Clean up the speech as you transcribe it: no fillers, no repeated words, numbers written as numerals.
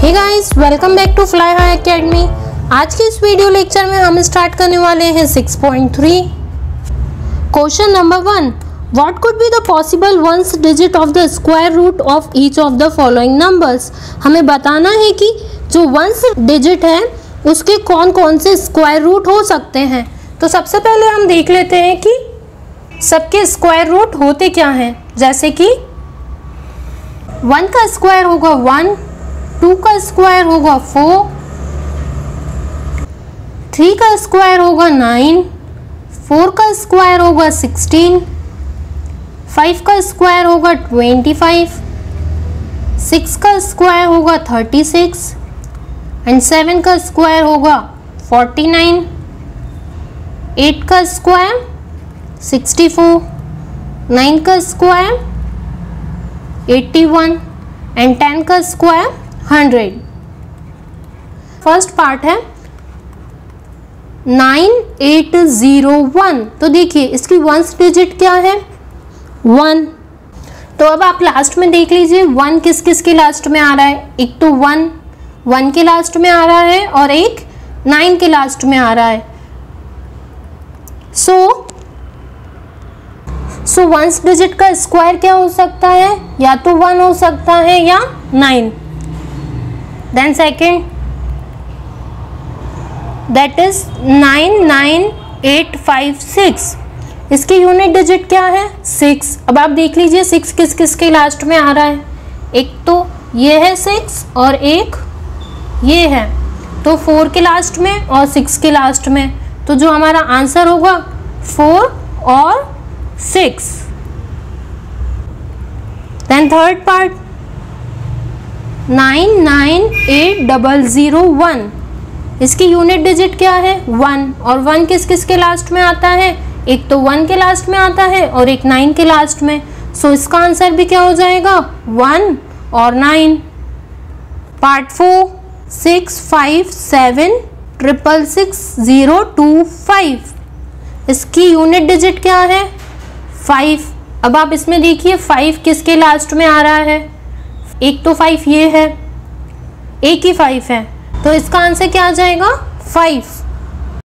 Hey guys, welcome back to Fly High Academy. आज के इस वीडियो लेक्चर में हम स्टार्ट करने वाले हैं 6.3 question number 1। What could be the possible ones digit of the square root of each of the following numbers? हमें बताना है कि जो वंस डिजिट है उसके कौन कौन से स्क्वायर रूट हो सकते हैं। तो सबसे पहले हम देख लेते हैं कि सबके स्क्वायर रूट होते क्या हैं। जैसे कि 1 का स्क्वायर होगा 1, 2 का स्क्वायर होगा 4, 3 का स्क्वायर होगा 9, 4 का स्क्वायर होगा 16, 5 का स्क्वायर होगा 25, 6 का स्क्वायर होगा 36 एंड 7 का स्क्वायर होगा 49, 8 का स्क्वायर 64, 9 का स्क्वायर 81 एंड 10 का स्क्वायर 100। फर्स्ट पार्ट है 9801। तो देखिए इसकी वंस डिजिट क्या है 1। तो अब आप लास्ट में देख लीजिए 1 किस किस के लास्ट में आ रहा है। एक तो 1 के लास्ट में आ रहा है और एक 9 के लास्ट में आ रहा है। सो वंस डिजिट का स्क्वायर क्या हो सकता है, या तो 1 हो सकता है या 9। Then second that is 99856। इसकी यूनिट डिजिट क्या है 6। अब आप देख लीजिए 6 किस किस के लास्ट में आ रहा है। एक तो ये है 6 और एक ये है, तो 4 के लास्ट में और 6 के लास्ट में। तो जो हमारा आंसर होगा 4 और 6। Then third part 998001। इसकी यूनिट डिजिट क्या है 1 और 1 किस किस के लास्ट में आता है। एक तो 1 के लास्ट में आता है और एक 9 के लास्ट में। सो इसका आंसर भी क्या हो जाएगा 1 और 9। पार्ट 4 657666025। इसकी यूनिट डिजिट क्या है 5। अब आप इसमें देखिए 5 किसके लास्ट में आ रहा है। एक तो 5 ये है, एक ही 5 है, तो इसका आंसर क्या आ जाएगा 5।